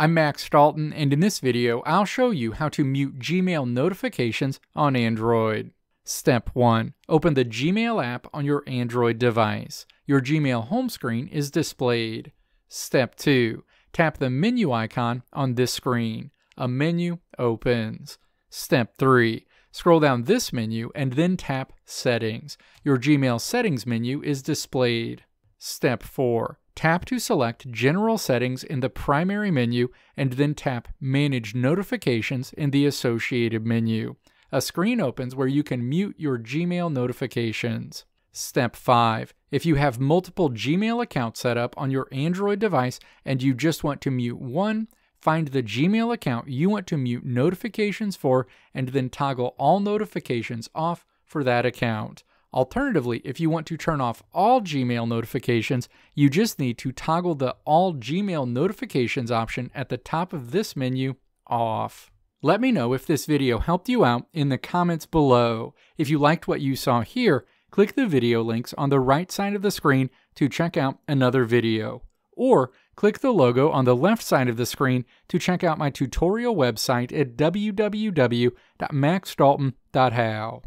I'm Max Dalton, and in this video I'll show you how to mute Gmail notifications on Android. Step 1. Open the Gmail app on your Android device. Your Gmail home screen is displayed. Step 2. Tap the menu icon on this screen. A menu opens. Step 3. Scroll down this menu and then tap Settings. Your Gmail settings menu is displayed. Step 4. Tap to select General Settings in the primary menu and then tap Manage Notifications in the associated menu. A screen opens where you can mute your Gmail notifications. Step 5. If you have multiple Gmail accounts set up on your Android device and you just want to mute one, find the Gmail account you want to mute notifications for and then toggle all notifications off for that account. Alternatively, if you want to turn off all Gmail notifications, you just need to toggle the All Gmail Notifications option at the top of this menu off. Let me know if this video helped you out in the comments below. If you liked what you saw here, click the video links on the right side of the screen to check out another video, or click the logo on the left side of the screen to check out my tutorial website at www.maxdalton.how.